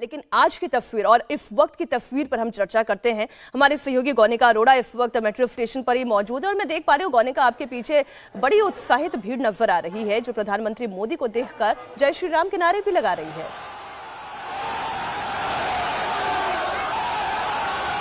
लेकिन आज की तस्वीर और इस वक्त की तस्वीर पर हम चर्चा करते हैं। हमारे सहयोगी गोनिका अरोड़ा इस वक्त मेट्रो स्टेशन पर ही मौजूद है और मैं देख पा रही हूँ गोनिका, आपके पीछे बड़ी उत्साहित भीड़ नजर आ रही है जो प्रधानमंत्री मोदी को देखकर जय श्री राम के नारे भी लगा रही है।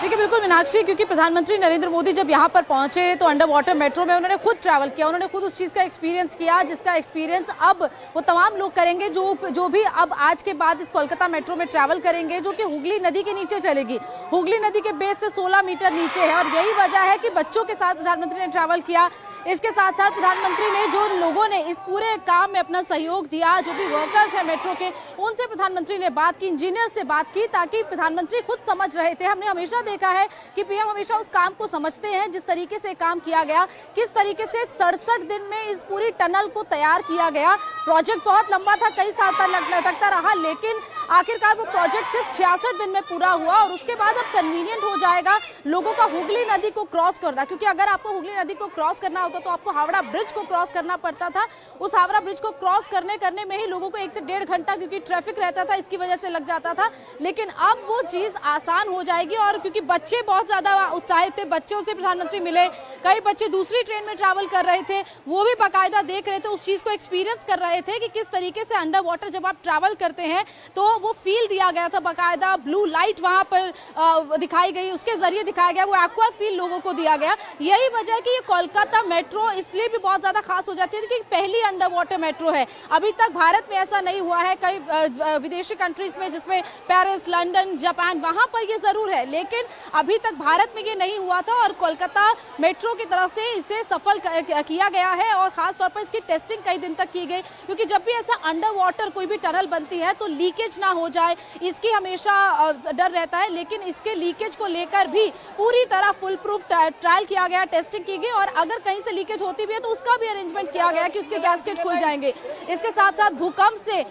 देखिए बिल्कुल मीनाक्षी, क्योंकि प्रधानमंत्री नरेंद्र मोदी जब यहाँ पर पहुंचे तो अंडर वाटर मेट्रो में उन्होंने खुद ट्रैवल किया, उन्होंने खुद उस चीज़ का एक्सपीरियंस किया जिसका एक्सपीरियंस अब वो तमाम लोग करेंगे जो भी अब आज के बाद इस कोलकाता मेट्रो में ट्रैवल करेंगे, जो कि हुगली नदी के नीचे चलेगी। हुगली नदी के बेस से 16 मीटर नीचे है और यही वजह है कि बच्चों के साथ प्रधानमंत्री ने ट्रैवल किया। इसके साथ साथ प्रधानमंत्री ने जो लोगों ने इस पूरे काम में अपना सहयोग दिया, जो भी वर्कर्स हैं मेट्रो के, उनसे प्रधानमंत्री ने बात की, इंजीनियर से बात की, ताकि प्रधानमंत्री खुद समझ रहे थे। हमने हमेशा देखा है कि पीएम हमेशा उस काम को समझते हैं जिस तरीके से काम किया गया, किस तरीके से 67 दिन में इस पूरी टनल को तैयार किया गया। प्रोजेक्ट बहुत लंबा था, कई साल तक लटकता रहा, लेकिन आखिरकार वो प्रोजेक्ट सिर्फ 66 दिन में पूरा हुआ और उसके बाद अब कन्वीनियंट हो जाएगा लोगों का हुगली नदी को क्रॉस करना, क्योंकि अगर आपको हुगली नदी को क्रॉस करना होता तो आपको हावड़ा ब्रिज को क्रॉस करना पड़ता था। उस हावड़ा ब्रिज को क्रॉस करने में ही लोगों को 1 से 1.5 घंटा, क्योंकि ट्रैफिक रहता था, इसकी वजह से लग जाता था। लेकिन अब वो चीज़ आसान हो जाएगी और क्योंकि बच्चे बहुत ज़्यादा उत्साहित थे, बच्चों से प्रधानमंत्री मिले, कई बच्चे दूसरी ट्रेन में ट्रैवल कर रहे थे, वो भी बाकायदा देख रहे थे, उस चीज़ को एक्सपीरियंस कर रहे थे कि किस तरीके से अंडर वाटर जब आप ट्रैवल करते हैं तो वो फील दिया गया था बाकायदा। ब्लू लाइट वहां पर दिखाई गई, उसके जरिए दिखाया गया, वो एक्वा फील लोगों को दिया गया। यही वजह है कि ये कोलकाता मेट्रो इसलिए भी बहुत ज़्यादा खास हो जाती है क्योंकि पहली अंडर वाटर मेट्रो है। अभी तक भारत में ऐसा नहीं हुआ है, कई विदेशी कंट्रीज में जिसमें पेरिस, लंदन, जापान, वहाँ पर ये ज़रूर है, लेकिन अभी तक भारत में ये नहीं हुआ था और कोलकाता मेट्रो की तरफ से इसे सफल किया गया है और ख़ासतौर पर इसकी टेस्टिंग कई दिन तक की गई, क्योंकि जब भी ऐसा अंडर वाटर कोई भी टनल बनती है तो लीकेज ना हो जाए, इसकी हमेशा डर रहता है। लेकिन इसके लीकेज को लेकर भी पूरी तरह फुल प्रूफ ट्रायल किया गया, टेस्टिंग की गई और अगर कहीं से लीकेज होती भी है तो उसका भी अरेंजमेंट किया गया कि उसके गैस्केट खुल जाएंगे। इसके साथ साथ भूकंप से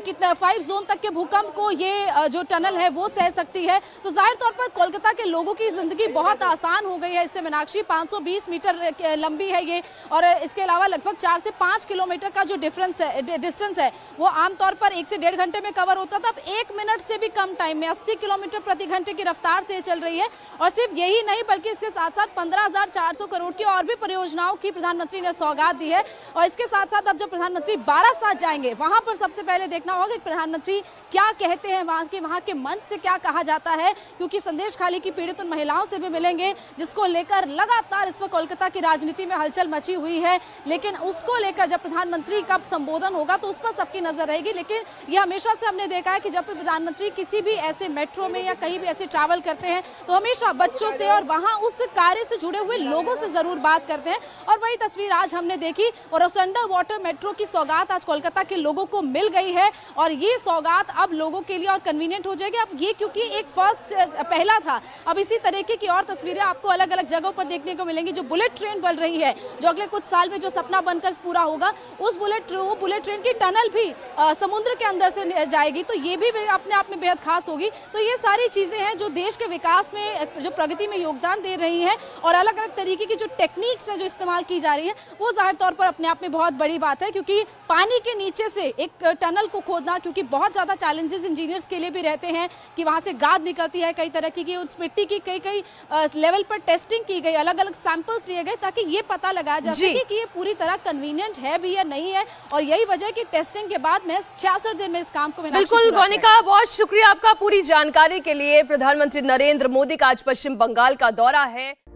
कितना 5 जोन तक के भूकंप को ये जो टनल है वो सह सकती है। तो जाहिर तौर पर कोलकाता के लोगों की जिंदगी बहुत आसान हो गई है इससे मीनाक्षी। 520 मीटर लंबी है ये और इसके अलावा लगभग 4 से 5 किलोमीटर का जो डिस्टेंस है वो आमतौर पर 1 से 1.5 घंटे में कवर होता था। अब 1 मिनट से भी कम टाइम में 80 किलोमीटर प्रति घंटे की रफ्तार से चल रही है और सिर्फ यही नहीं बल्कि इसके साथ साथ 15,400 करोड़ की और भी परियोजनाओं की प्रधानमंत्री ने सौगात दी है। और इसके साथ साथ अब जब प्रधानमंत्री बारासात जाएंगे वहां पर सबसे पहले देखना होगा कि प्रधानमंत्री क्या कहते हैं, वहां के मंच से क्या कहा जाता है, क्योंकि संदेश खाली की पीड़ित उन महिलाओं से भी मिलेंगे जिसको लेकर लगातार इस वक्त कोलकाता की राजनीति में हलचल मची हुई है। लेकिन उसको लेकर जब प्रधानमंत्री का संबोधन होगा तो उस पर सबकी नजर रहेगी। लेकिन यह हमेशा से हमने देखा है कि जब प्रधानमंत्री किसी भी ऐसे मेट्रो में या कहीं भी ऐसे ट्रैवल करते हैं तो हमेशा बच्चों से और वहां उस कार्य से जुड़े हुए लोगों से जरूर बात करते हैं और वही तस्वीर आज हमने देखी और उस अंडर वाटर मेट्रो की सौगात आज कोलकाता के लोगों को मिल गई है और ये सौगात अब लोगों के लिए और कन्वीनियंट हो जाएगी। अब ये क्योंकि एक पहला था, अब इसी तरीके की और तस्वीरें आपको अलग अलग जगहों पर देखने को मिलेंगी। जो बुलेट ट्रेन बन रही है, जो अगले कुछ साल में जो सपना बनकर पूरा होगा, उस बुलेट ट्रेन की टनल भी समुद्र के अंदर से जाएगी, तो ये भी अपने आप में बेहद खास होगी। तो ये सारी चीजें हैं जो देश के विकास में, जो प्रगति में योगदान दे रही हैं और अलग अलग तरीके की जो टेक्निक्स है जो इस्तेमाल की जा रही है वो जाहिर तौर पर अपने आप में बहुत बड़ी बात है, क्योंकि पानी के नीचे से एक टनल को खोदना, क्योंकि बहुत ज़्यादा चैलेंजेस इंजीनियर्स के लिए भी रहते हैं कि वहाँ से गाद निकलती है कई तरह की, उस मिट्टी की कई लेवल पर टेस्टिंग की गई, अलग अलग सैंपल्स लिए गए ताकि ये पता लगाया जा सके कि ये पूरी तरह कन्वीनियंट है भी या नहीं है। और यही वजह कि टेस्टिंग के बाद मैं 66 दिन में इस काम को। बिल्कुल गोनिका, बहुत शुक्रिया आपका पूरी जानकारी के लिए। प्रधानमंत्री नरेंद्र मोदी का आज पश्चिम बंगाल का दौरा है।